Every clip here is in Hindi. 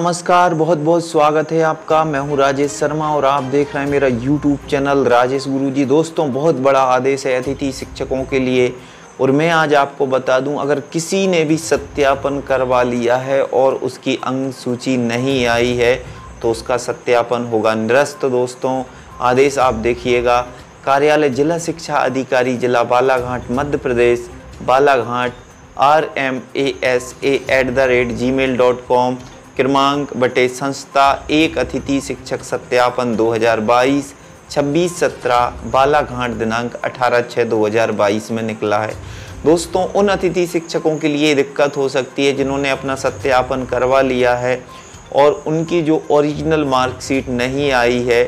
नमस्कार, बहुत बहुत स्वागत है आपका। मैं हूं राजेश शर्मा और आप देख रहे हैं मेरा YouTube चैनल राजेश गुरु जी। दोस्तों, बहुत बड़ा आदेश है अतिथि शिक्षकों के लिए और मैं आज आपको बता दूं, अगर किसी ने भी सत्यापन करवा लिया है और उसकी अंक सूची नहीं आई है तो उसका सत्यापन होगा निरस्त। दोस्तों, आदेश आप देखिएगा। कार्यालय जिला शिक्षा अधिकारी जिला बालाघाट मध्य प्रदेश बालाघाट rmasa@gmail.com /संस्था 1 अतिथि शिक्षक सत्यापन 2022 26/17 बालाघाट दिनांक 18/6/2022 में निकला है। दोस्तों, उन अतिथि शिक्षकों के लिए दिक्कत हो सकती है जिन्होंने अपना सत्यापन करवा लिया है और उनकी जो ओरिजिनल मार्कशीट नहीं आई है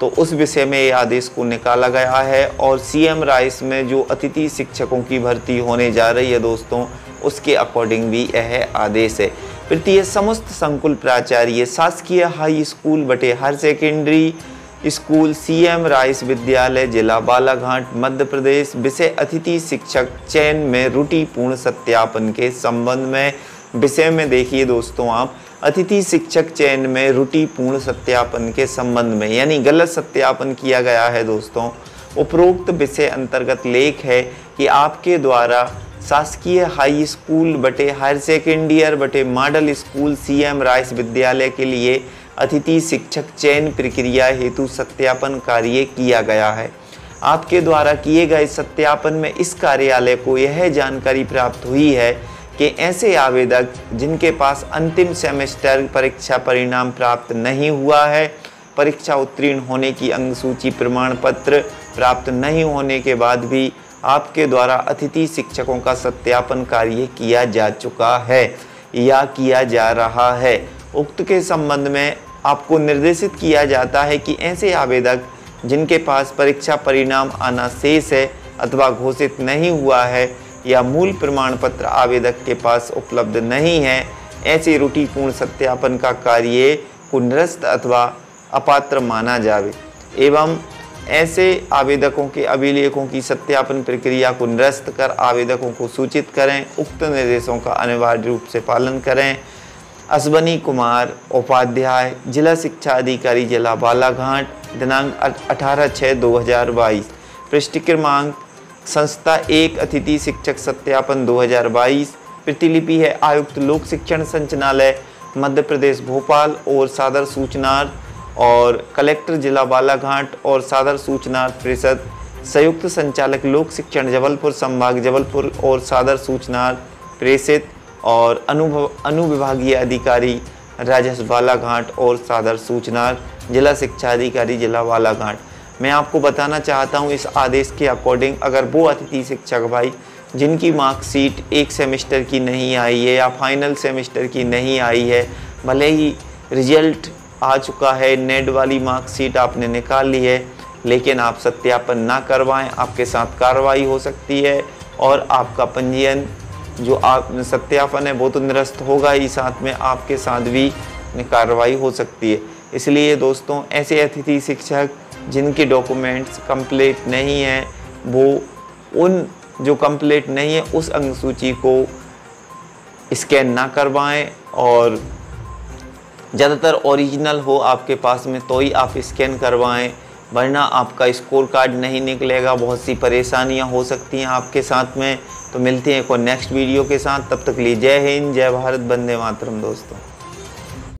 तो उस विषय में ये आदेश को निकाला गया है। और सीएम राइस में जो अतिथि शिक्षकों की भर्ती होने जा रही है दोस्तों, उसके अकॉर्डिंग भी यह आदेश है। तृतीय समस्त संकुल प्राचार्य शासकीय हाई स्कूल बटे higher secondary school CM rice विद्यालय जिला बालाघाट मध्य प्रदेश विषय अतिथि शिक्षक चयन में त्रुटिपूर्ण सत्यापन के संबंध में विषय में देखिए दोस्तों, आप अतिथि शिक्षक चयन में त्रुटिपूर्ण सत्यापन के संबंध में यानी गलत सत्यापन किया गया है। दोस्तों, उपरोक्त विषय अंतर्गत लेख है कि आपके द्वारा शासकीय हाई स्कूल बटे हायर सेकेंडरी बटे मॉडल स्कूल सीएम राइस विद्यालय के लिए अतिथि शिक्षक चयन प्रक्रिया हेतु सत्यापन कार्य किया गया है। आपके द्वारा किए गए सत्यापन में इस कार्यालय को यह जानकारी प्राप्त हुई है कि ऐसे आवेदक जिनके पास अंतिम सेमेस्टर परीक्षा परिणाम प्राप्त नहीं हुआ है, परीक्षा उत्तीर्ण होने की अंक सूची प्रमाण पत्र प्राप्त नहीं होने के बाद भी आपके द्वारा अतिथि शिक्षकों का सत्यापन कार्य किया जा चुका है या किया जा रहा है, उक्त के संबंध में आपको निर्देशित किया जाता है कि ऐसे आवेदक जिनके पास परीक्षा परिणाम आना शेष है अथवा घोषित नहीं हुआ है या मूल प्रमाण पत्र आवेदक के पास उपलब्ध नहीं है, ऐसे त्रुटिपूर्ण सत्यापन का कार्य को निरस्त अथवा अपात्र माना जावे एवं ऐसे आवेदकों के अभिलेखों की सत्यापन प्रक्रिया को निरस्त कर आवेदकों को सूचित करें। उक्त निर्देशों का अनिवार्य रूप से पालन करें। अश्वनी कुमार उपाध्याय जिला शिक्षा अधिकारी जिला बालाघाट दिनांक 18/6/2022 पृष्ठ क्रमांक संस्था 1 अतिथि शिक्षक सत्यापन 2022। प्रतिलिपि है आयुक्त लोक शिक्षण संचालनालय मध्य प्रदेश भोपाल और सादर सूचनार्थ और कलेक्टर जिला बालाघाट और सादर सूचनार्थ परिषद संयुक्त संचालक लोक शिक्षण जबलपुर संभाग जबलपुर और सादर सूचनार्थ परिषद और अनुविभागीय अधिकारी राजेश बालाघाट और सादर सूचनार्थ जिला शिक्षा अधिकारी जिला बालाघाट। मैं आपको बताना चाहता हूं, इस आदेश के अकॉर्डिंग अगर वो अतिथि शिक्षक भाई जिनकी मार्कशीट एक सेमेस्टर की नहीं आई है या फाइनल सेमेस्टर की नहीं आई है, भले ही रिजल्ट आ चुका है, नेट वाली मार्कशीट आपने निकाल ली है, लेकिन आप सत्यापन ना करवाएं, आपके साथ कार्रवाई हो सकती है और आपका पंजीयन जो आप सत्यापन है वो तो निरस्त होगा ही, साथ में आपके साथ भी कार्रवाई हो सकती है। इसलिए दोस्तों, ऐसे अतिथि शिक्षक जिनके डॉक्यूमेंट्स कंप्लीट नहीं है, वो उन जो कंप्लीट नहीं है उस अंक सूची को स्कैन ना करवाएँ और ज़्यादातर ओरिजिनल हो आपके पास में तो ही आप स्कैन करवाएं, वरना आपका स्कोर कार्ड नहीं निकलेगा, बहुत सी परेशानियां हो सकती हैं आपके साथ में। तो मिलते हैं एक और नेक्स्ट वीडियो के साथ, तब तक के लिए जय हिंद, जय भारत, वंदे मातरम दोस्तों।